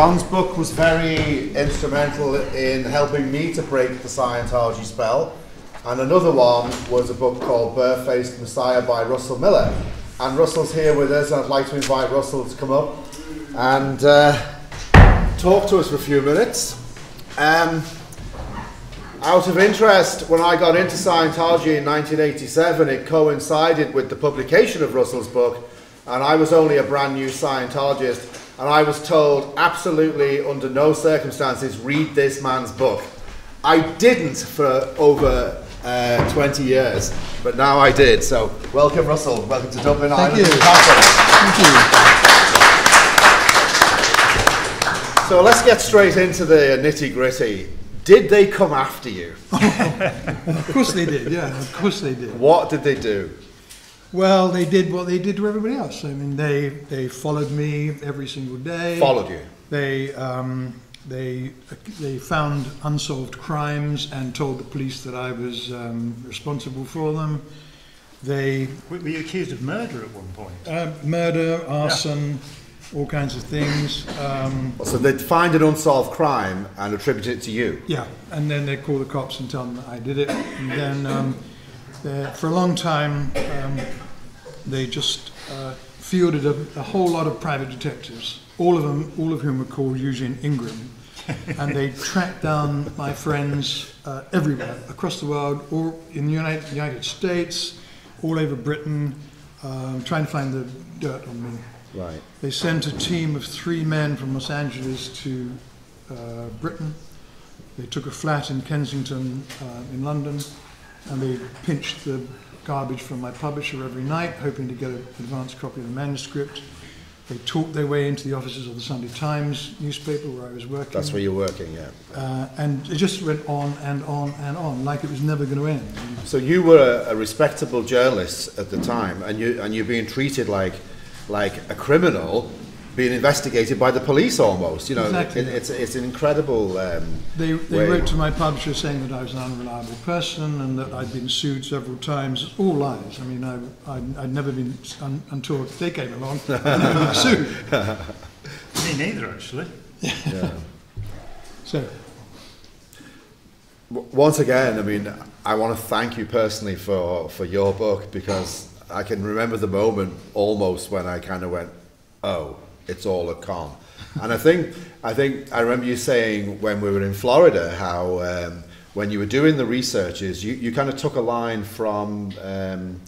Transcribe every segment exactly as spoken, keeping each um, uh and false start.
John's book was very instrumental in helping me to break the Scientology spell. And another one was a book called Bare-Faced Messiah by Russell Miller. And Russell's here with us, and I'd like to invite Russell to come up and uh, talk to us for a few minutes. Um, out of interest, when I got into Scientology in nineteen eighty-seven, it coincided with the publication of Russell's book, and I was only a brand new Scientologist, and I was told, absolutely under no circumstances, read this man's book. I didn't for over uh, twenty years, but now I did. So welcome, Russell. Welcome to Dublin. Thank Island. You. Thank you. So let's get straight into the nitty gritty. Did they come after you? Of course they did. Yeah, of course they did. What did they do? Well, they did what they did to everybody else. I mean, they they followed me every single day. Followed you. They. Um, They, they found unsolved crimes and told the police that I was um, responsible for them. They were you accused of murder at one point? Uh, murder, arson, yeah. All kinds of things. Um, so they'd find an unsolved crime and attribute it to you? Yeah, and then they'd call the cops and tell them that I did it. And then um, for a long time, um, they just uh, fielded a, a whole lot of private detectives. All of them, all of whom were called Eugene Ingram, and they tracked down my friends uh, everywhere across the world, all in the United, United States, all over Britain, um, trying to find the dirt on me. Right. They sent a team of three men from Los Angeles to uh, Britain. They took a flat in Kensington, uh, in London, and they pinched the garbage from my publisher every night, hoping to get an advance copy of the manuscript. They talked their way into the offices of the Sunday Times newspaper where I was working. That's where you're working, yeah. Uh, and it just went on and on and on, like it was never going to end. So you were a, a respectable journalist at the time, and you and you're being treated like like a criminal, being investigated by the police almost. You know, exactly. it, it's it's an incredible. Um, they they way. wrote to my publisher saying that I was an unreliable person and that I'd been sued several times. All lies. I mean, I I'd, I'd never been un, until they came along. And I was sued. Me neither, actually. Yeah. So. Once again, I mean, I want to thank you personally for for your book, because I can remember the moment almost when I kind of went, oh. It's all a con. And I think, I think I remember you saying when we were in Florida how um, when you were doing the researches, you, you kind of took a line from, um,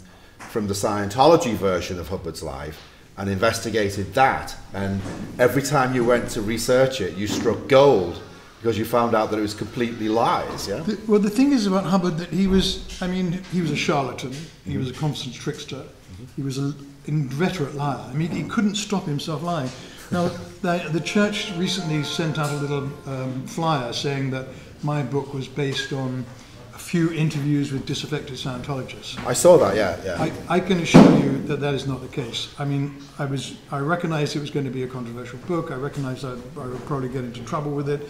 from the Scientology version of Hubbard's life and investigated that. And every time you went to research it, you struck gold because you found out that it was completely lies, yeah? The, well, the thing is about Hubbard that he was, I mean, he was a charlatan. Mm-hmm. He was a constant trickster. Mm-hmm. He was a... inveterate liar. I mean, he couldn't stop himself lying. Now, the, the church recently sent out a little um, flyer saying that my book was based on a few interviews with disaffected Scientologists. I saw that, yeah, yeah. I, I can assure you that that is not the case. I mean, I was, I recognised it was going to be a controversial book. I recognised I, I would probably get into trouble with it,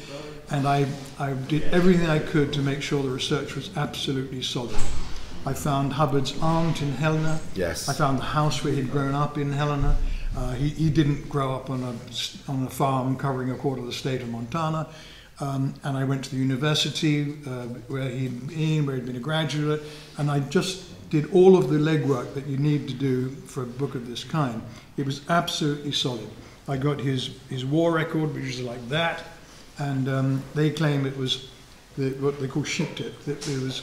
and I, I did everything I could to make sure the research was absolutely solid. I found Hubbard's aunt in Helena. Yes. I found the house where he'd grown up in Helena. Uh, he, he didn't grow up on a, on a farm covering a quarter of the state of Montana. Um, and I went to the university uh, where he'd been, where he'd been a graduate. And I just did all of the legwork that you need to do for a book of this kind. It was absolutely solid. I got his, his war record, which is like that. And um, they claim it was the, what they call shit tip. That it was...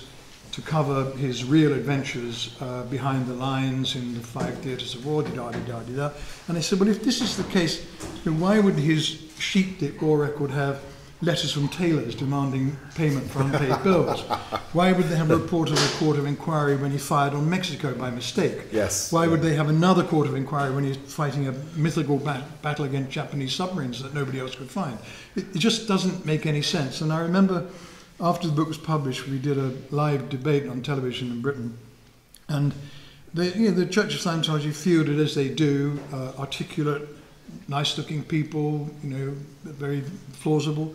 to cover his real adventures uh, behind the lines in the five theatres of war, da-da-da-da-da. And I said, well, if this is the case, then why would his sheep dip war record have letters from tailors demanding payment for unpaid bills? Why would they have a report of a court of inquiry when he fired on Mexico by mistake? Yes. Why would they have another court of inquiry when he's fighting a mythical bat battle against Japanese submarines that nobody else could find? It, it just doesn't make any sense. And I remember... after the book was published, we did a live debate on television in Britain, and they, you know, the Church of Scientology fielded, as they do, uh, articulate, nice-looking people, you know, very plausible.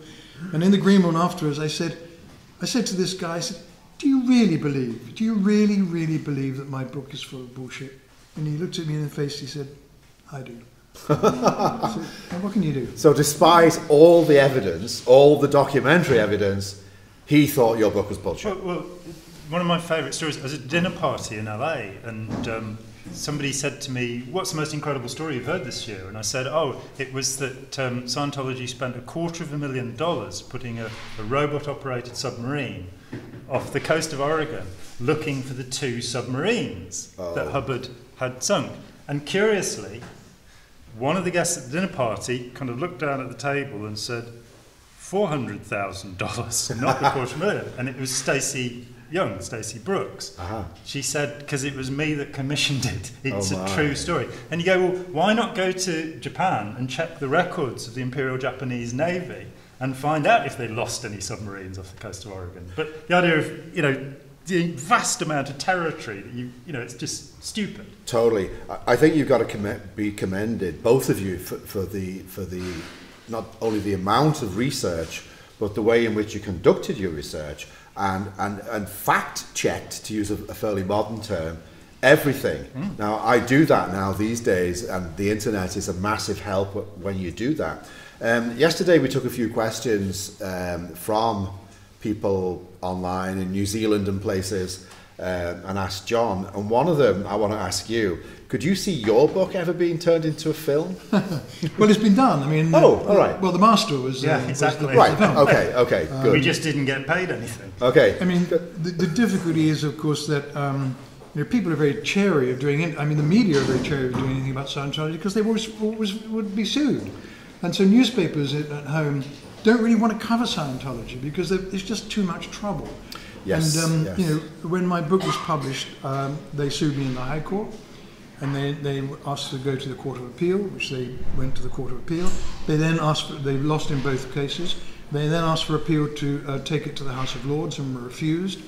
And in the green room afterwards, I said, I said to this guy, I said, "Do you really believe? Do you really, really believe that my book is full of bullshit?" And he looked at me in the face. He said, "I do." So, what can you do? So despite all the evidence, all the documentary evidence, he thought your book was bullshit. Well, well one of my favourite stories, I was at a dinner party in L A, and um, somebody said to me, what's the most incredible story you've heard this year? And I said, oh, it was that um, Scientology spent a quarter of a million dollars putting a, a robot-operated submarine off the coast of Oregon looking for the two submarines oh. that Hubbard had sunk. And curiously, one of the guests at the dinner party kind of looked down at the table and said, four hundred thousand dollars, not the quarter million. And it was Stacey Young, Stacey Brooks. Uh-huh. She said, because it was me that commissioned it. It's oh a true story. And you go, well, why not go to Japan and check the records of the Imperial Japanese Navy and find out if they lost any submarines off the coast of Oregon? But the idea of, you know, the vast amount of territory that you, you know, it's just stupid. Totally. I think you've got to com be commended, both of you, for, for the, for the, not only the amount of research, but the way in which you conducted your research and, and, and fact-checked, to use a, a fairly modern term, everything. Mm. Now, I do that now these days, and the internet is a massive help when you do that. Um, yesterday, we took a few questions um, from people online in New Zealand and places, um, and asked John. And one of them, I want to ask you, could you see your book ever being turned into a film? Well, it's been done. I mean, oh, all right. Well, The Master was yeah, uh, exactly was the, right. The film. Okay, okay, um, good. We just didn't get paid anything. Okay. I mean, the, the difficulty is, of course, that um, you know, people are very chary of doing it. I mean, the media are very chary of doing anything about Scientology because they always, always would be sued, and so newspapers at, at home don't really want to cover Scientology because it's just too much trouble. Yes, and um, yes. you know, when my book was published, um, they sued me in the High Court, and they, they asked to go to the Court of Appeal, which they went to the Court of Appeal. They then asked, for, they lost in both cases. They then asked for appeal to uh, take it to the House of Lords and were refused.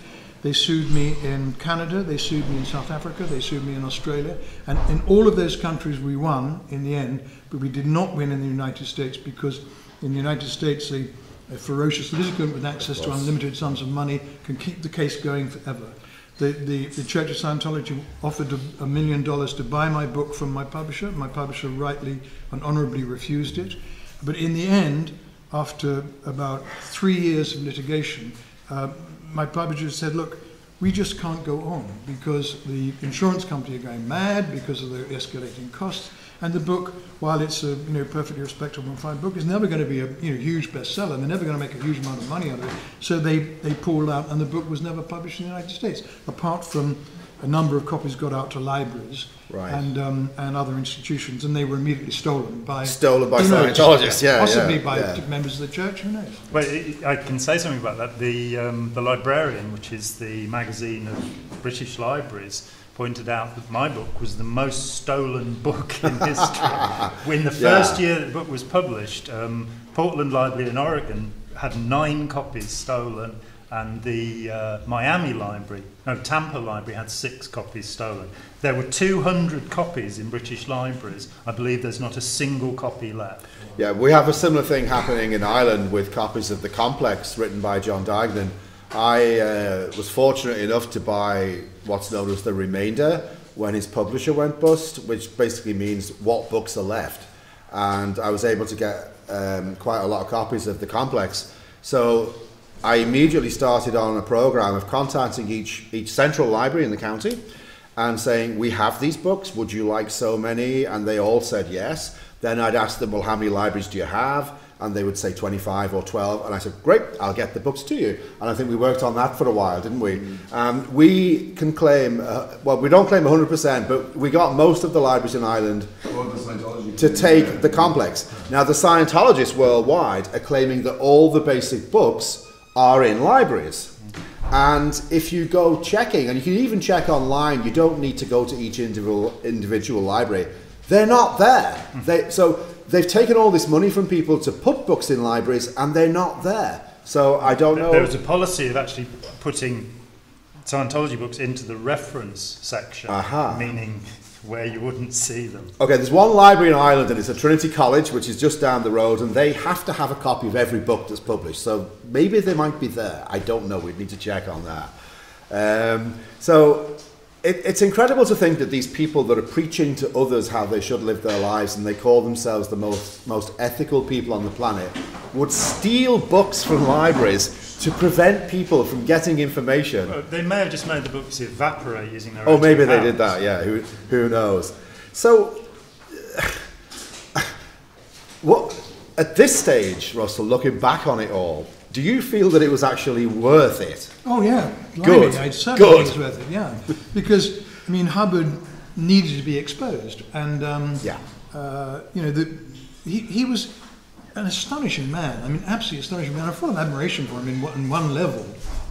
They sued me in Canada, they sued me in South Africa, they sued me in Australia, and in all of those countries we won in the end, but we did not win in the United States because in the United States, a, a ferocious litigant with access to unlimited sums of money can keep the case going forever. The, the, the Church of Scientology offered a, a million dollars to buy my book from my publisher. My publisher rightly and honorably refused it. But in the end, after about three years of litigation, uh, my publisher said, look, we just can't go on because the insurance company are going mad because of the escalating costs. And the book, while it's a you know, perfectly respectable and fine book, is never going to be a you know, huge bestseller. They're never going to make a huge amount of money out of it. So they, they pulled out, and the book was never published in the United States, apart from a number of copies got out to libraries right. and um, and other institutions, and they were immediately stolen by stolen by Scientologists, yeah, possibly yeah, by yeah. members of the church. Who knows? Well, it, I can say something about that. The um, the Librarian, which is the magazine of British libraries, pointed out that my book was the most stolen book in history. When the first yeah. year the book was published, um, Portland Library in Oregon had nine copies stolen, and the uh, Miami Library, no, Tampa Library had six copies stolen. There were two hundred copies in British libraries. I believe there's not a single copy left. Yeah, we have a similar thing happening in Ireland with copies of The Complex written by John Diagnan. I uh, was fortunate enough to buy what's known as the remainder when his publisher went bust, which basically means what books are left. And I was able to get um, quite a lot of copies of The Complex. So I immediately started on a program of contacting each, each central library in the county and saying, we have these books, would you like so many? And they all said yes. Then I'd ask them, well, how many libraries do you have? And they would say twenty-five or twelve, and I said, great, I'll get the books to you. And I think we worked on that for a while, didn't we? Mm-hmm. um, we can claim, uh, well, we don't claim one hundred percent, but we got most of the libraries in Ireland well, to take yeah. The Complex. Now, the Scientologists worldwide are claiming that all the basic books are in libraries. Mm-hmm. And if you go checking, and you can even check online, you don't need to go to each individual, individual library. They're not there. Mm-hmm. they, so. They've taken all this money from people to put books in libraries, and they're not there. So I don't know. There was a policy of actually putting Scientology books into the reference section, uh-huh. meaning where you wouldn't see them. Okay, there's one library in Ireland, and it's at Trinity College, which is just down the road, and they have to have a copy of every book that's published. So maybe they might be there. I don't know. We'd need to check on that. Um, so it, it's incredible to think that these people that are preaching to others how they should live their lives, and they call themselves the most, most ethical people on the planet, would steal books from libraries to prevent people from getting information. Well, they may have just made the books evaporate using their own hands. Oh, maybe they did that, yeah, who, who knows. So, what, at this stage, Russell, looking back on it all, do you feel that it was actually worth it? Oh, yeah. Good. I certainly think it was worth it, yeah. Because, I mean, Hubbard needed to be exposed. And, um, yeah. uh, you know, the, he, he was an astonishing man. I mean, absolutely astonishing man. I felt an admiration for him in one, in one level.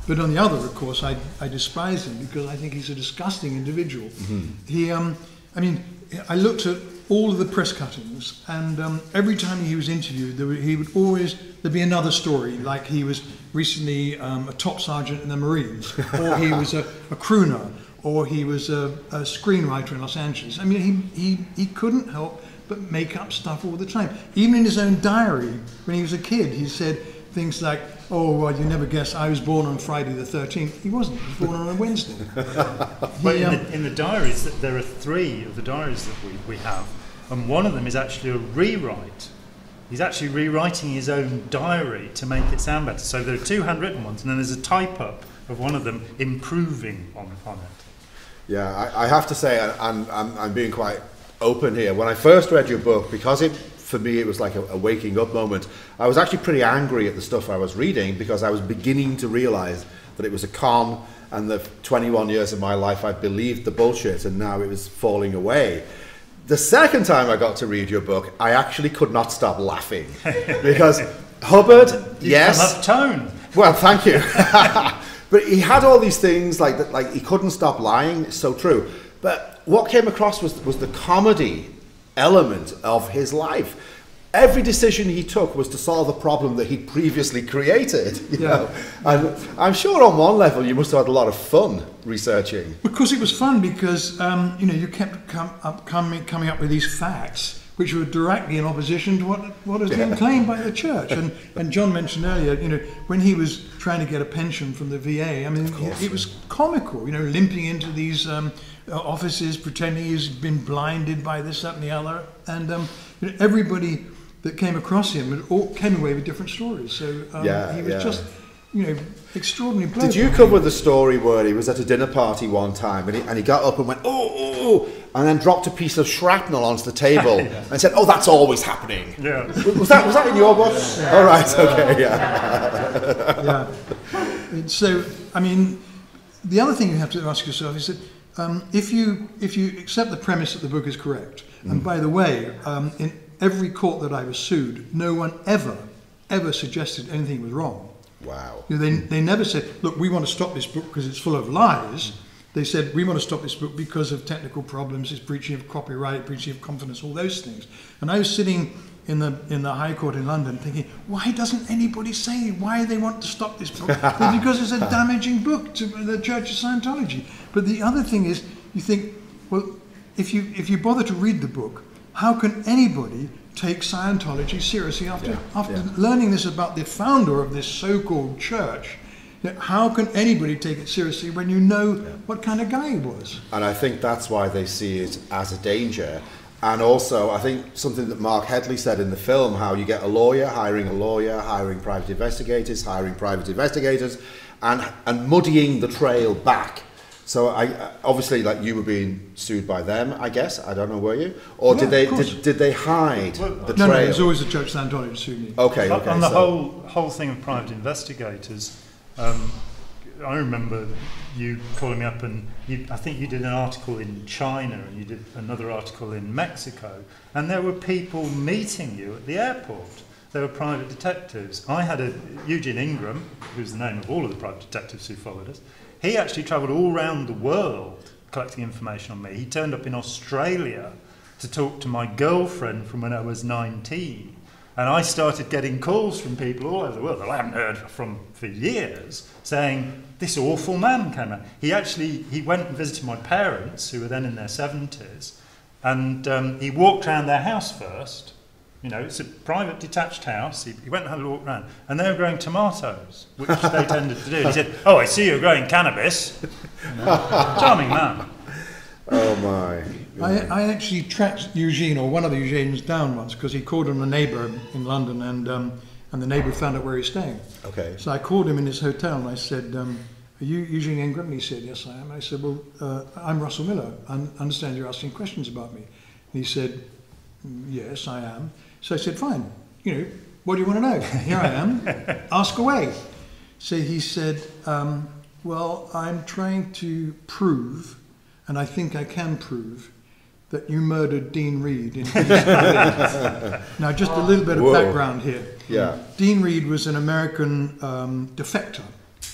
But on the other, of course, I, I despise him because I think he's a disgusting individual. Mm-hmm. He, um, I mean, I looked at all of the press cuttings, and um, every time he was interviewed, there were, he would always, there'd be another story, like he was recently um, a top sergeant in the Marines, or he was a, a crooner, or he was a, a screenwriter in Los Angeles. I mean, he, he, he couldn't help but make up stuff all the time. Even in his own diary, when he was a kid, he said things like, oh, well, you never guess, I was born on Friday the thirteenth. He wasn't, he was born on a Wednesday. But in, um, the, in the diaries, there are three of the diaries that we, we have, and one of them is actually a rewrite. He's actually rewriting his own diary to make it sound better. So there are two handwritten ones, and then there's a type-up of one of them improving on, on it. Yeah, I, I have to say, I'm, I'm, I'm being quite open here. When I first read your book, because it... for me, it was like a, a waking up moment. I was actually pretty angry at the stuff I was reading because I was beginning to realize that it was a con and that twenty-one years of my life I believed the bullshit and now it was falling away. The second time I got to read your book, I actually could not stop laughing because Hubbard, you yes. Come up tone. Well, thank you. But he had all these things like that, like he couldn't stop lying. It's so true. But what came across was, was the comedy element of his life. Every decision he took was to solve a problem that he previously created. You yeah. know? And I'm sure on one level you must have had a lot of fun researching. Because it was fun because um, you know, you kept com up, com coming up with these facts which were directly in opposition to what, what has yeah. been claimed by the church. And, and John mentioned earlier, you know, when he was trying to get a pension from the V A, I mean, it, it was comical, you know, limping into these um, offices, pretending he's been blinded by this, that, and the other. And um, you know, everybody that came across him all came away with different stories. So um, yeah, he was yeah. just, you know, extraordinarily brilliant. Did you cover the story where he was at a dinner party one time and he, and he got up and went, oh, oh, oh, and then dropped a piece of shrapnel onto the table yeah. and said, oh, that's always happening. Yeah. Was that, was that in your book? Yeah. All right, yeah. okay, yeah. yeah. So, I mean, the other thing you have to ask yourself is that um, if you if you accept the premise that the book is correct, mm. and by the way, um, in every court that I was sued, no one ever, ever suggested anything was wrong. Wow. You know, they, they never said, look, we want to stop this book because it's full of lies. They said, we want to stop this book because of technical problems, it's breaching of copyright, breaching of confidence, all those things. And I was sitting in the, in the High Court in London thinking, why doesn't anybody say why they want to stop this book? Well, because it's a damaging book to the Church of Scientology. But the other thing is, you think, well, if you, if you bother to read the book, how can anybody take Scientology seriously after, yeah, after yeah. learning this about the founder of this so-called church? How can anybody take it seriously when you know yeah. what kind of guy he was? And I think that's why they see it as a danger. And also, I think something that Mark Headley said in the film, how you get a lawyer, hiring a lawyer, hiring private investigators, hiring private investigators, and, and muddying the trail back. So I, obviously, like, you were being sued by them, I guess. I don't know, were you? Or yeah, did they did, did they hide well, the no, trail? No, there's always a Church Scientology sued me. Okay, okay. And the so. whole, whole thing of private investigators, um, I remember you calling me up and you, I think you did an article in China and you did another article in Mexico, and there were people meeting you at the airport. There were private detectives. I had a Eugene Ingram, who's the name of all of the private detectives who followed us. He actually travelled all around the world collecting information on me. He turned up in Australia to talk to my girlfriend from when I was nineteen. And I started getting calls from people all over the world that I haven't heard from for years, saying, this awful man came out. He actually, he went and visited my parents, who were then in their seventies, and um, he walked around their house first. You know, it's a private detached house. He, he went and had a walk around, and they were growing tomatoes, which they tended to do. He said, oh, I see you're growing cannabis. Charming man. Oh my. Yeah. I, I actually tracked Eugene, or one of the Eugenes, down once because he called on a neighbour in London, and um, and the neighbour found out where he was staying. Okay. So I called him in his hotel and I said, um, are you Eugene Ingram? And he said, yes, I am. And I said, well, uh, I'm Russell Miller. I understand you're asking questions about me. And he said, yes, I am. So I said, fine, you know, what do you want to know? Here I am, ask away. So he said, um, well, I'm trying to prove, and I think I can prove, that you murdered Dean Reed in East Berlin. Now, just a little bit of Whoa. background here. Yeah. Dean Reed was an American um, defector.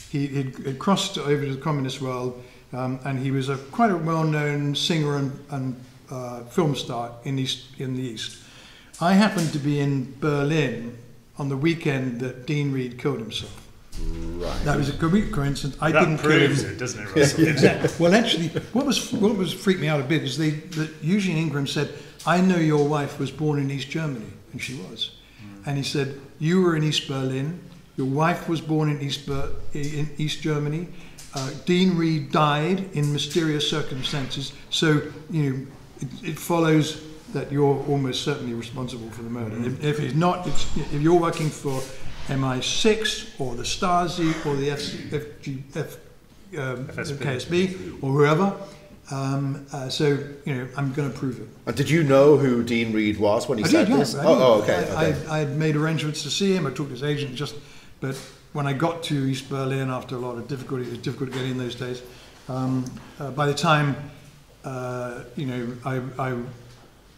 He had crossed over to the communist world, um, and he was a quite a well-known singer and, and uh, film star in, East, in the East. I happened to be in Berlin on the weekend that Dean Reed killed himself. Right. That was a complete coincidence. I that didn't proves it, doesn't it, Russell? Exactly. Well, actually, what was what was freaked me out a bit is they, that Eugene Ingram said, "I know your wife was born in East Germany, and she was," mm. and he said, "You were in East Berlin. Your wife was born in East Ber in East Germany. Uh, Dean Reed died in mysterious circumstances. So you know, it, it follows that you're almost certainly responsible for the murder. Mm. If, if it's not, it's, if you're working for." M I six or the Stasi or the F G F, um, F S B. K S B or whoever. Um, uh, so, you know, I'm going to prove it. Uh, did you know who Dean Reed was when he I said did, this? Yeah, I oh, did. oh, okay. I, okay. I, I had made arrangements to see him. I talked to his agent just, but when I got to East Berlin after a lot of difficulty, it was difficult to get in those days. Um, uh, by the time, uh, you know, I... I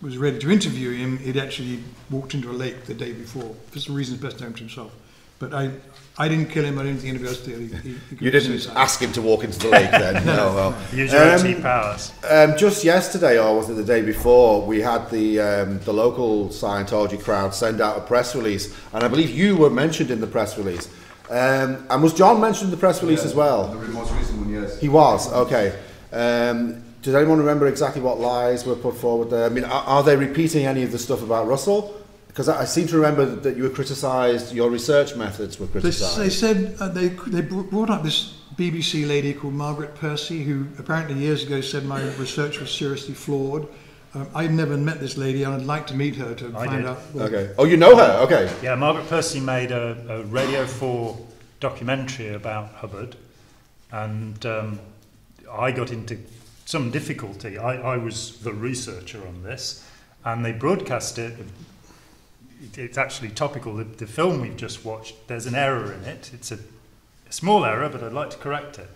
was ready to interview him, he'd actually walked into a lake the day before, for some reasons best known to himself. But I, I didn't kill him, I didn't think anybody else did. He, he, he you didn't suicide. ask him to walk into the lake then? No, no well. Use your um, O T powers. Um, just yesterday, or was it the day before, we had the, um, the local Scientology crowd send out a press release, and I believe you were mentioned in the press release. Um, and was John mentioned in the press release yeah, as well? The most recent one, yes. He was, okay. Um, Does anyone remember exactly what lies were put forward there? I mean, are, are they repeating any of the stuff about Russell? Because I, I seem to remember that, that you were criticised, your research methods were criticised. They, they said, uh, they, they brought up this B B C lady called Margaret Percy, who apparently years ago said my research was seriously flawed. Um, I've never met this lady, and I'd like to meet her to I find did. out. Well, okay. Oh, you know her? Okay. Yeah, Margaret Percy made a, a Radio four documentary about Hubbard, and um, I got into... some difficulty. I, I was the researcher on this, and they broadcast it. it it's actually topical. The, the film we've just watched, there's an error in it. It's a, a small error, but I'd like to correct it.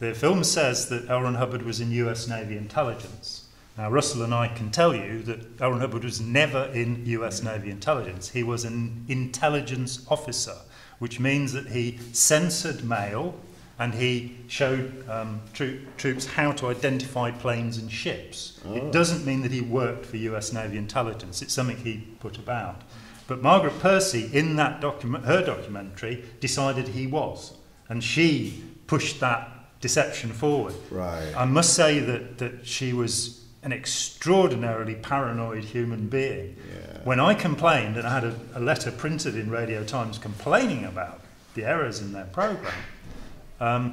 The film says that L. Ron Hubbard was in U S Navy intelligence. Now, Russell and I can tell you that L. Ron Hubbard was never in U S Navy intelligence. He was an intelligence officer, which means that he censored mail, and he showed um, troop, troops how to identify planes and ships. Oh. It doesn't mean that he worked for U S Navy intelligence. It's something he put about. But Margaret Percy, in that docu- her documentary, decided he was. And she pushed that deception forward. Right. I must say that, that she was an extraordinarily paranoid human being. Yeah. When I complained, and I had a, a letter printed in Radio Times complaining about the errors in their programme, Um,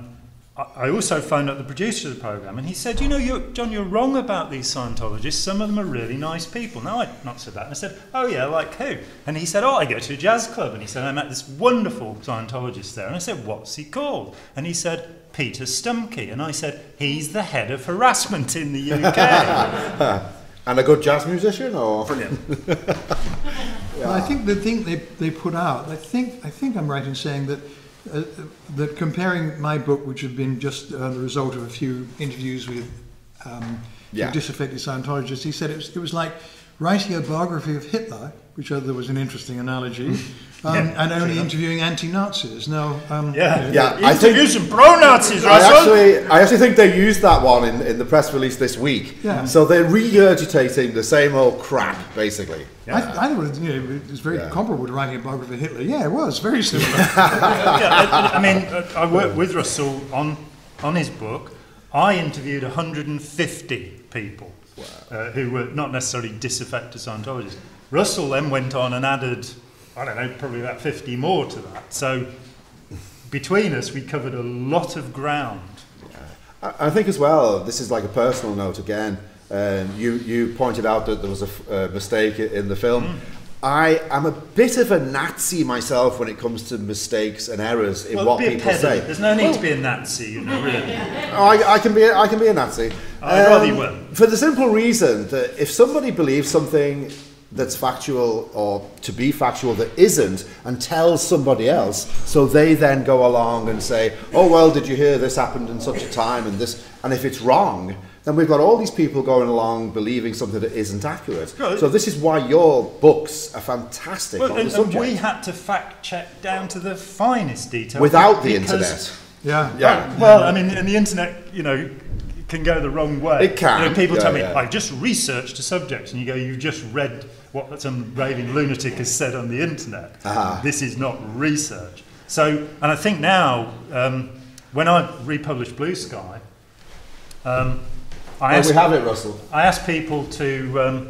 I also phoned up the producer of the programme, and he said, you know, you're, John, you're wrong about these Scientologists. Some of them are really nice people. Now, I'd not said that. And I said, oh, yeah, like who? And he said, oh, I go to a jazz club. And he said, I met this wonderful Scientologist there. And I said, what's he called? And he said, Peter Stumke. And I said, he's the head of harassment in the U K. And a good jazz musician, or? Brilliant. Yeah. Well, I think the thing they, they put out, I think, I think I'm right in saying that Uh, that comparing my book, which had been just uh, the result of a few interviews with um, yeah. disaffected Scientologists, he said it was, it was like writing a biography of Hitler, which I thought was an interesting analogy, um, yeah, and only interviewing anti-Nazis. Now, um, yeah, yeah, I think using pro-Nazis. I actually, I actually think they used that one in, in the press release this week. Yeah. So they're regurgitating the same old crap, basically. Yeah. I, I thought you know, it was very yeah. comparable to writing a biography of Hitler. Yeah, it was very similar. yeah, I, I mean, I worked with Russell on on his book. I interviewed one hundred fifty people. Wow. Uh, who were not necessarily disaffected Scientologists. Russell then went on and added, I don't know, probably about fifty more to that. So between us, we covered a lot of ground. Yeah. I think as well, this is like a personal note again, um, you, you pointed out that there was a uh, mistake in the film. Mm. I am a bit of a Nazi myself when it comes to mistakes and errors in well, what people say. There's no need well, to be a Nazi, you know, really. I, I, can be a, I can be a Nazi. I'd um, rather you weren't. For the simple reason that if somebody believes something that's factual or to be factual that isn't and tells somebody else, so they then go along and say, oh, well, did you hear this happened in such a time and this? And if it's wrong, then we've got all these people going along believing something that isn't accurate. Well, so this is why your books are fantastic well, on and, the subject. And we had to fact check down to the finest detail. Without the internet. Yeah. yeah. Right. Well, I mean, and the internet, you know, can go the wrong way. It can. You know, people yeah, tell me, yeah. I just researched a subject, and you go, you just read what some raving lunatic has said on the internet. Uh-huh. This is not research. So, and I think now, um, when I republished Blue Sky, um, I well, asked, we have it, Russell. I asked people to um,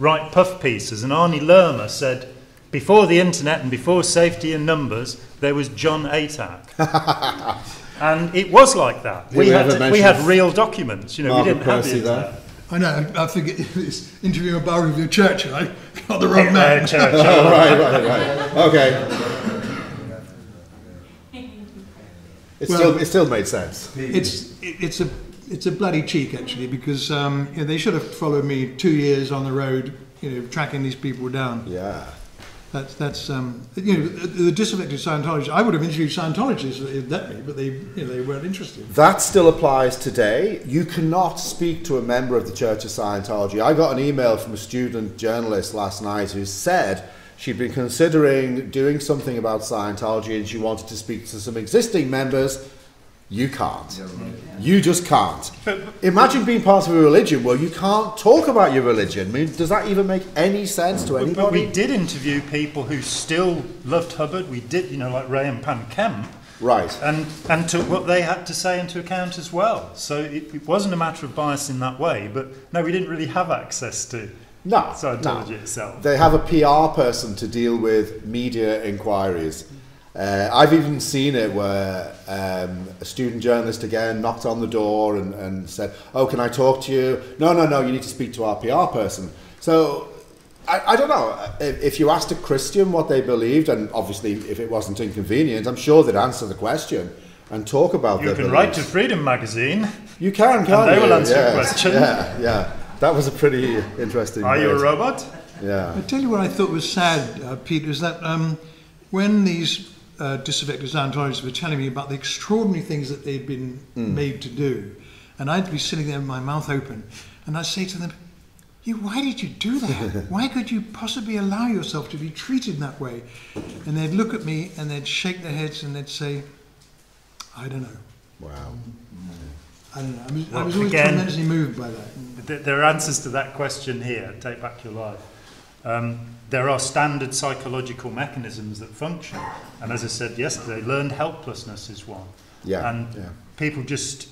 write puff pieces, and Arnie Lerma said, before the internet and before safety and numbers, there was John Atack. And it was like that. We, we, had, we had real documents. You know, Margaret we didn't Percy have the internet. I know. I think it, it's interviewing a biography of Churchill. I got the wrong man. Uh, Churchill. oh, right, right, right. Okay. It's well, still, it still made sense. It's, it, it's a... It's a bloody cheek, actually, because um, you know, they should have followed me two years on the road, you know, tracking these people down. Yeah, that's that's um, you know, the, the disaffected Scientology. I would have interviewed Scientologists if they'd let me, but they you know, they weren't interested. That still applies today. You cannot speak to a member of the Church of Scientology. I got an email from a student journalist last night who said she'd been considering doing something about Scientology and she wanted to speak to some existing members. You can't. You just can't. Imagine being part of a religion where you can't talk about your religion. I mean, does that even make any sense to anybody? But we did interview people who still loved Hubbard. We did, you know, like Ray and Pam Kemp. Right. And, and took what they had to say into account as well. So it, it wasn't a matter of bias in that way. But no, we didn't really have access to no, Scientology no. itself. They have a P R person to deal with media inquiries. Uh, I've even seen it where um, a student journalist again knocked on the door and, and said, oh, can I talk to you? No, no, no, you need to speak to our P R person. So, I, I don't know, if, if you asked a Christian what they believed, and obviously if it wasn't inconvenient, I'm sure they'd answer the question and talk about their beliefs. You can write to Freedom Magazine. You can, can't you? And they will answer the question. Yeah, yeah. That was a pretty interesting Are you a robot? Yeah. I'll tell you what I thought was sad, uh, Pete, is that um, when these... Uh, disaffected Scientologists were telling me about the extraordinary things that they'd been mm. made to do, and I'd be sitting there with my mouth open, and I'd say to them, "You, why did you do that? Why could you possibly allow yourself to be treated that way?" And they'd look at me and they'd shake their heads and they'd say, "I don't know." Wow. I don't know. I was, well, I was always again, tremendously moved by that. There are answers to that question here. Take back your life. Um, There are standard psychological mechanisms that function. And as I said yesterday, learned helplessness is one. Yeah, and yeah. people just,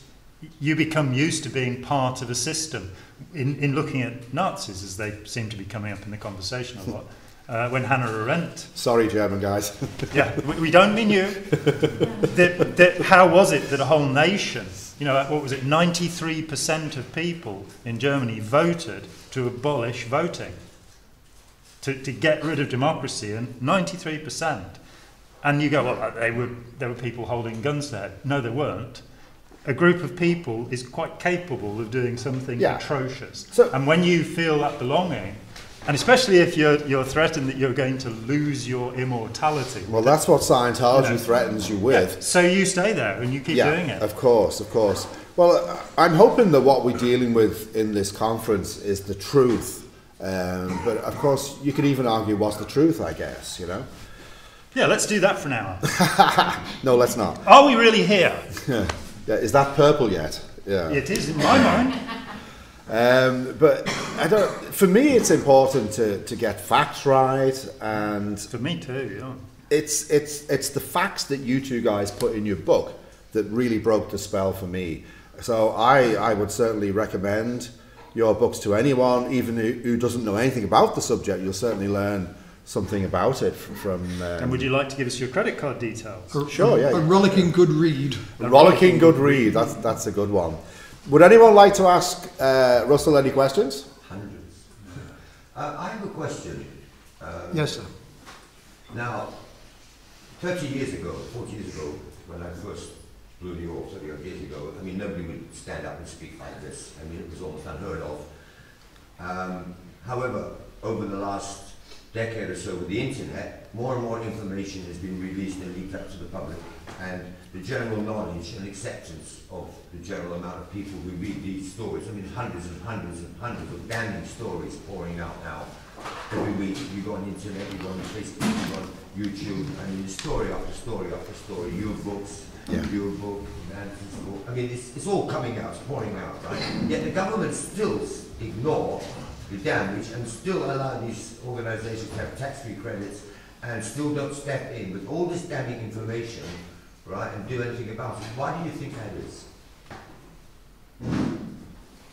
you become used to being part of a system. In, in looking at Nazis, as they seem to be coming up in the conversation a lot, uh, when Hannah Arendt... Sorry, German guys. yeah, we, we don't mean you. that, that, how was it that a whole nation, you know, what was it, ninety-three percent of people in Germany voted to abolish voting? To, to get rid of democracy, and ninety-three percent. And you go, well, they were, there were people holding guns there. No, there weren't. A group of people is quite capable of doing something yeah. atrocious. So, and when you feel that belonging, and especially if you're, you're threatened that you're going to lose your immortality. Well, that's what Scientology you know, threatens you with. Yeah, so you stay there and you keep yeah, doing it. Of course, of course. Well, I'm hoping that what we're dealing with in this conference is the truth. Um, but of course, you could even argue what's the truth, I guess, you know? Yeah, let's do that for now. No, let's not. Are we really here? yeah. Yeah, is that purple yet? Yeah. It is in my mind. Um, but I don't, for me, it's important to, to get facts right. And for me too, yeah. It's, it's, it's the facts that you two guys put in your book that really broke the spell for me. So I, I would certainly recommend your books to anyone, even who doesn't know anything about the subject. You'll certainly learn something about it from... Um, and would you like to give us your credit card details? A, sure, yeah. A rollicking good read. A rollicking good read, that's, that's a good one. Would anyone like to ask uh, Russell any questions? Hundreds. Uh, I have a question. Um, yes, sir. Now, thirty years ago, forty years ago, when I first blew the off thirty years ago, I mean, nobody would stand up and speak like this. I mean, it was almost unheard of. Um, however, over the last decade or so with the internet, more and more information has been released and leaked up to the public, and the general knowledge and acceptance of the general amount of people who read these stories, I mean hundreds and hundreds and hundreds of damning stories pouring out now. Every week you go on the internet, you go on Facebook, you go on YouTube, I mean story after story after story, your books, yeah. your book, Nancy's book, I mean it's, it's all coming out, it's pouring out, right? Yet the government still ignore the damage and still allow these organizations to have tax-free credits and still don't step in with all this damning information, right, and do anything about it. Why do you think that is?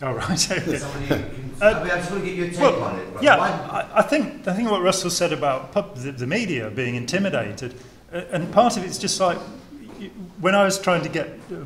All right. Okay. Somebody can, uh, I mean, I just want to get your take well, on it. Yeah, why? I think I think what Russell said about pub, the, the media being intimidated, uh, and part of it's just like when I was trying to get uh,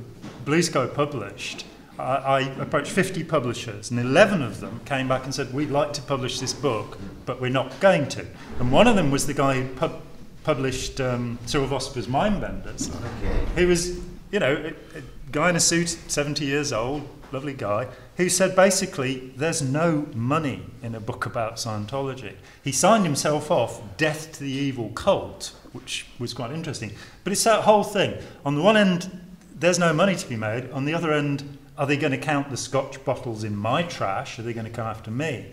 Blue Sky published. I approached fifty publishers, and eleven of them came back and said, we'd like to publish this book, but we're not going to. And one of them was the guy who pub published um, Cyril Vosper's Mind Benders. Okay. He was, you know, a, a guy in a suit, seventy years old, lovely guy, who said basically, there's no money in a book about Scientology. He signed himself off, Death to the Evil Cult, which was quite interesting. But it's that whole thing. On the one end, there's no money to be made. On the other end, are they going to count the Scotch bottles in my trash? Are they going to come after me?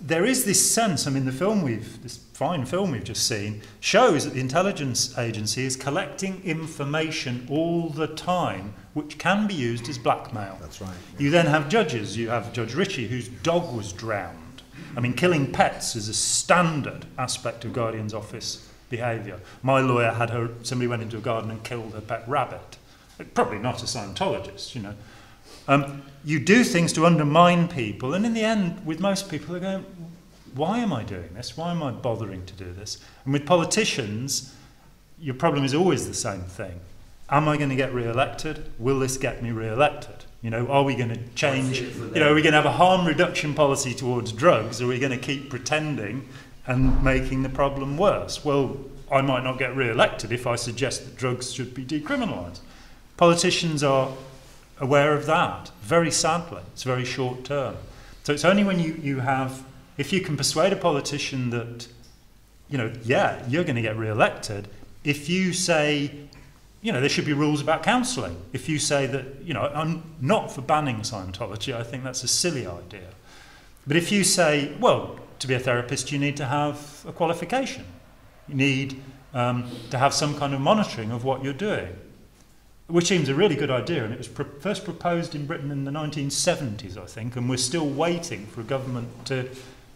There is this sense, I mean, the film we've, this fine film we've just seen, shows that the intelligence agency is collecting information all the time, which can be used as blackmail. That's right. Yeah. You then have judges. You have Judge Ritchie, whose dog was drowned. I mean, killing pets is a standard aspect of Guardian's Office behaviour. My lawyer had her, somebody went into a garden and killed her pet rabbit. Probably not a Scientologist, you know. Um, you do things to undermine people, and in the end, with most people, they're going, why am I doing this? Why am I bothering to do this? And with politicians, your problem is always the same thing. Am I going to get re-elected? Will this get me re-elected? You know, are we going to change, you know, are we going to have a harm reduction policy towards drugs? Are we going to keep pretending and making the problem worse? Well, I might not get re-elected if I suggest that drugs should be decriminalised. Politicians are aware of that, very sadly. It's very short term. So it's only when you, you have, if you can persuade a politician that, you know, yeah, you're going to get re-elected, if you say, you know, there should be rules about counselling. If you say that, you know, I'm not for banning Scientology, I think that's a silly idea. But if you say, well, to be a therapist, you need to have a qualification. You need um, to have some kind of monitoring of what you're doing. Which seems a really good idea, and it was pro first proposed in Britain in the nineteen seventies, I think, and we're still waiting for a government to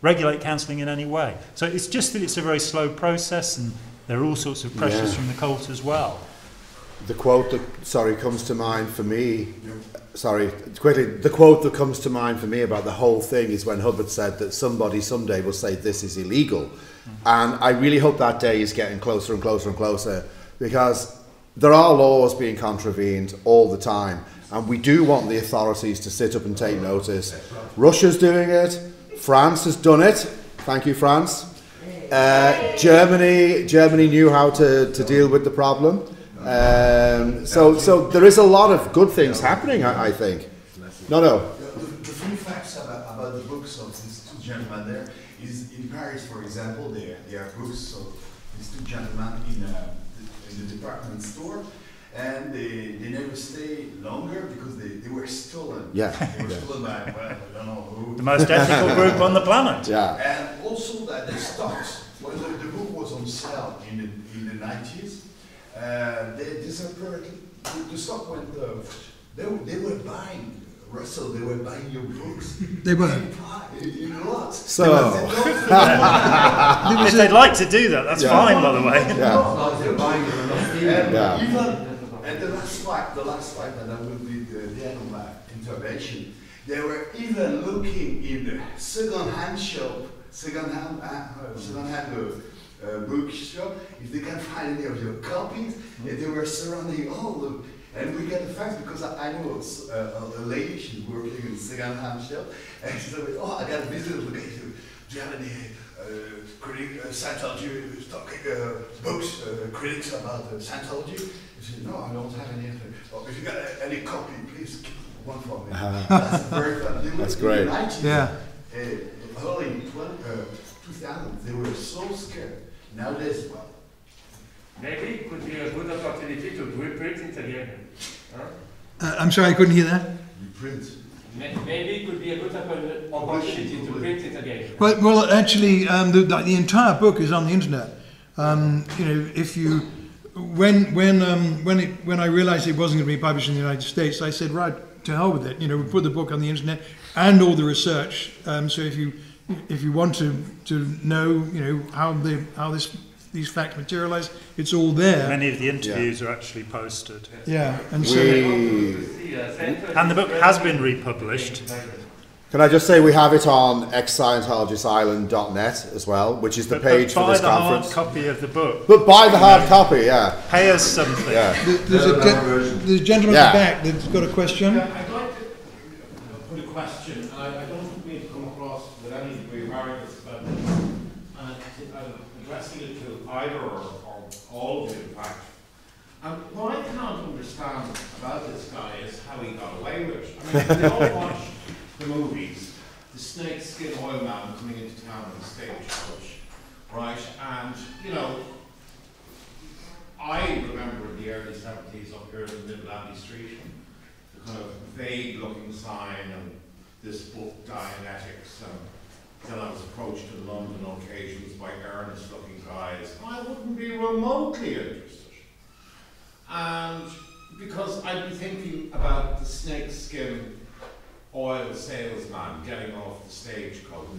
regulate counselling in any way. So it's just that it's a very slow process, and there are all sorts of pressures yeah. from the cult as well. The quote that, sorry, comes to mind for me, yeah. sorry, quickly, the quote that comes to mind for me about the whole thing is when Hubbard said that somebody someday will say this is illegal, mm-hmm. and I really hope that day is getting closer and closer and closer, because there are laws being contravened all the time, and we do want the authorities to sit up and take notice. Russia's doing it. France has done it. Thank you, France. Uh, Germany, Germany knew how to, to deal with the problem. Um, so, so there is a lot of good things happening, I, I think. No, no. The, the few facts about, about the books of these two gentlemen there is in Paris, for example, there, there are books of these two gentlemen in a the department store, and they, they never stay longer because they, they were stolen. Yeah. They were yeah. stolen by, well, I don't know who. The most ethical group on the planet. Yeah. And also that the stocks, when the, the book was on sale in the, in the nineties, uh, they disappeared. The stock went up. They, they were buying, Russell, they were buying your books. They were. In a lot. So. If they'd like to do that, that's yeah. fine, by the way. Yeah. And, yeah. even, and the last fact, the last fact that I will be the, the end of my intervention, they were even looking in the second-hand shop second-hand uh, second-hand uh, uh, bookshop, if they can find any of your copies, mm-hmm. and they were surrounding all of them. And we get the facts because I, I know uh, a lady, she's working in second-hand shop, and she said, oh, I got a visit, look at you. Do you have any uh, critic, uh, Scientology, talking, uh, books, uh, critics about uh, Scientology? And she said, no, I don't have anything. Oh, if you got uh, any copy, please keep one for me. Uh, that's very fun. They that's great. nineteen, yeah. Uh, early twenty, uh, two thousand, they were so scared. Nowadays, well, maybe it could be a good opportunity to reprint Italian. Huh? Uh, I'm sorry, I couldn't hear that. Reprint. Maybe it could be a good opportunity to print it again. Well, well actually, um, the, the entire book is on the internet. Um, you know, if you, when when um, when it when I realized it wasn't going to be published in the United States, I said, right, to hell with it. You know, we put the book on the internet and all the research. Um, so if you if you want to to know, you know, how the how this. These facts materialize. It's all there. Many of the interviews yeah. are actually posted. Yeah, and so we, and the book has been republished. Can I just say we have it on ex Scientologist Island dot net as well, which is the but, page but for this conference. Buy the hard copy of the book. But buy the hard know. copy. Yeah. Pay us something. Yeah. There's a, the gentleman yeah. at the back that's got a question. Yeah, I'd like to put a question. I, I don't think we have to come across with any degree of arrogance, but addressing it to either or, or all of it, in fact. And what I can't understand about this guy is how he got away with it. I mean, we all watched the movies, the snake skin oil man coming into town in a stagecoach, right? And, you know, I remember in the early seventies up here in the middle of Abbey Street, the kind of vague looking sign and this book, Dianetics, and till I was approached in London on occasions by earnest-looking guys, I wouldn't be remotely interested. And because I'd be thinking about the snakeskin oil salesman getting off the stagecoach.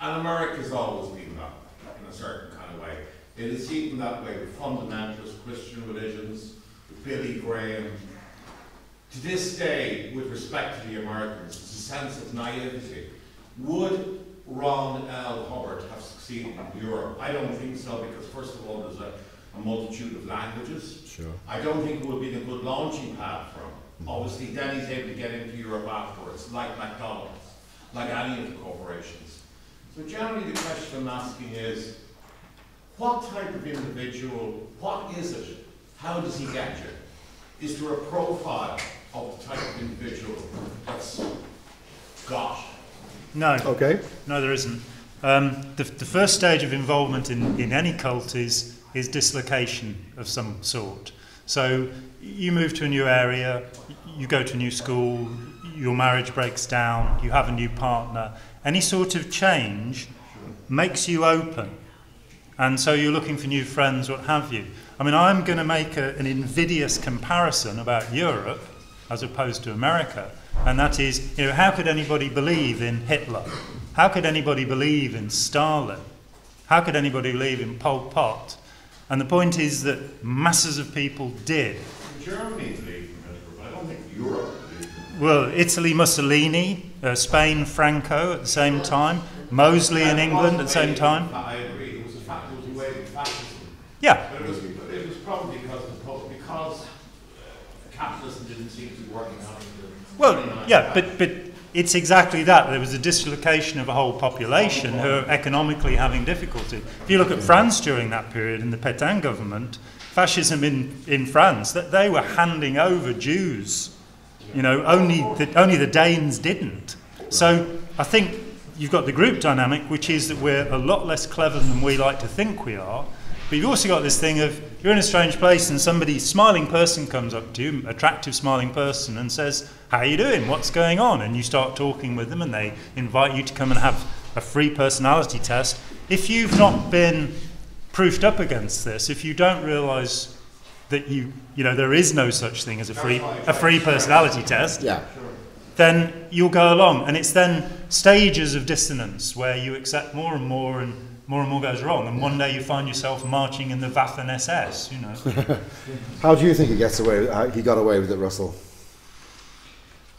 And America's always been that way, in a certain kind of way. It is even that way with fundamentalist Christian religions, with Billy Graham. To this day, with respect to the Americans, there's a sense of naivety. Would Ron L. Hubbard have succeeded in Europe? I don't think so, because first of all, there's a, a multitude of languages. Sure. I don't think it would be a good launching pad for him. Mm -hmm. Obviously, then he's able to get into Europe afterwards, like McDonald's, like any of the corporations. So generally, the question I'm asking is, what type of individual, what is it? How does he get you? Is there a profile of the type of individual that's got? No. Okay. No, there isn't. Um, the, the first stage of involvement in, in any cult is, is dislocation of some sort. So you move to a new area, you go to a new school, your marriage breaks down, you have a new partner. Any sort of change makes you open. And so you're looking for new friends, what have you. I mean, I'm going to make a, an invidious comparison about Europe as opposed to America. And that is, you know, how could anybody believe in Hitler? How could anybody believe in Stalin? How could anybody believe in Pol Pot? And the point is that masses of people did. Germany believed in Hitler, but I don't think Europe believed in Hitler. Well, Italy, Mussolini, uh, Spain, Franco at the same time, Mosley in England at the same time. I agree, it was a fact, it was a way of fascism. Yeah. But it was, it was probably because, because capitalism didn't seem to be working out. Well, yeah, but, but it's exactly that. There was a dislocation of a whole population who are economically having difficulty. If you look at France during that period in the Pétain government, fascism in, in France, that they were handing over Jews. You know, only the, only the Danes didn't. So I think you've got the group dynamic, which is that we're a lot less clever than we like to think we are. But you've also got this thing of you're in a strange place and somebody, smiling person comes up to you, attractive smiling person, and says, how are you doing? What's going on? And you start talking with them and they invite you to come and have a free personality test. If you've not been proofed up against this, if you don't realise that you, you know, there is no such thing as a free, a free personality test, yeah. then you'll go along. And it's then stages of dissonance where you accept more and more and more and more goes wrong, and one day you find yourself marching in the Waffen S S, you know. How do you think he gets away with, how he got away with it, Russell?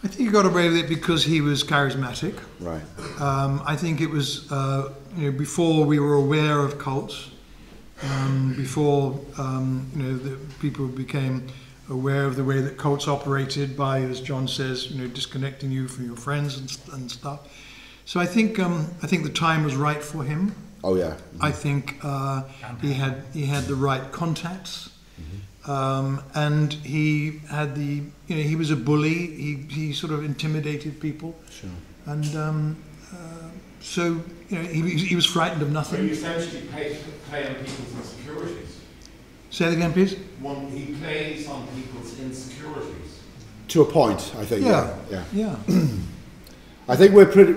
I think he got away with it because he was charismatic. Right. Um, I think it was uh, you know, before we were aware of cults, um, before um, you know the people became aware of the way that cults operated by, as John says, you know, disconnecting you from your friends and, and stuff. So I think um, I think the time was right for him. Oh yeah. Mm-hmm. I think uh, he had he had the right contacts. Um, and he had the, you know, he was a bully. He, he sort of intimidated people. Sure. And um, uh, so, you know, he, he was frightened of nothing. So he essentially plays play on people's insecurities. Say that again, please. One, he plays on people's insecurities. To a point, I think. Yeah. Yeah. Yeah. Yeah. I think we're pretty,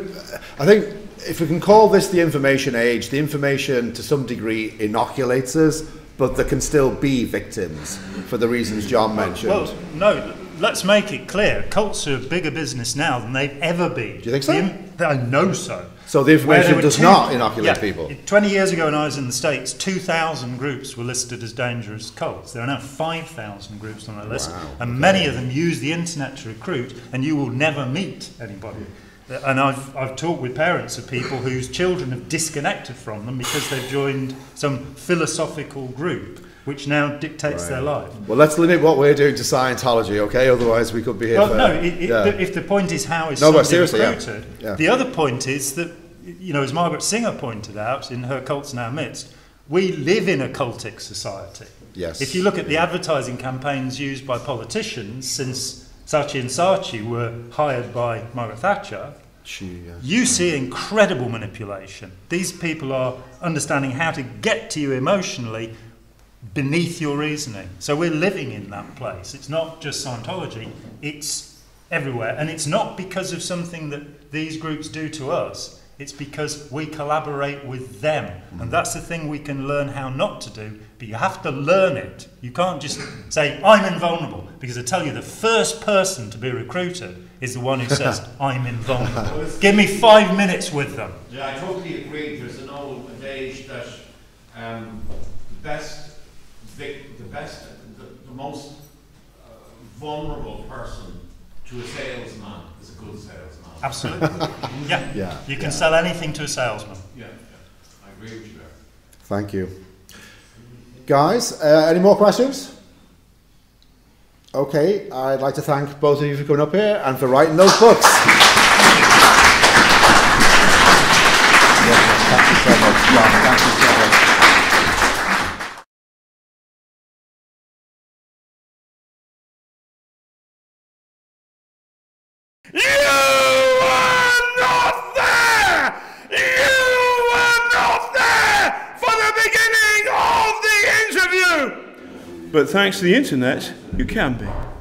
I think if we can call this the information age, the information to some degree inoculates us. But there can still be victims for the reasons John mentioned. Well, no, let's make it clear. Cults are a bigger business now than they've ever been. Do you think so? The, I know so. So the information does two, not inoculate yeah, people? twenty years ago when I was in the States, two thousand groups were listed as dangerous cults. There are now five thousand groups on that list. Wow, and okay. Many of them use the internet to recruit, and you will never meet anybody. And I've, I've talked with parents of people whose children have disconnected from them because they've joined some philosophical group which now dictates right. their life. Well, let's limit what we're doing to Scientology, okay? Otherwise we could be here well, for... no, it, it, yeah. if the point is how is no, somebody recruited, yeah. Yeah. The other point is that, you know, as Margaret Singer pointed out in her Cults in Our Midst, we live in a cultic society. Yes. If you look at the advertising campaigns used by politicians since... Saatchi and Saatchi were hired by Margaret Thatcher. She, uh, you see incredible manipulation. These people are understanding how to get to you emotionally beneath your reasoning. So we're living in that place. It's not just Scientology, it's everywhere. And it's not because of something that these groups do to us. It's because we collaborate with them. Mm-hmm. And that's the thing we can learn how not to do, but you have to learn it. You can't just say, I'm invulnerable, because I tell you, the first person to be recruited is the one who says, I'm invulnerable. Give me five minutes with them. Yeah, I totally agree. There's an old adage that um, the best, vic the, best the, the most uh, vulnerable person to a salesman is a good salesman. Absolutely. yeah. yeah. You can yeah. sell anything to a salesman. Yeah, yeah. I agree with you there. Thank you. Guys, uh, any more questions? Okay, I'd like to thank both of you for coming up here and for writing those books. yes, thank you so much, John. Thank you so much. But thanks to the internet, you can be.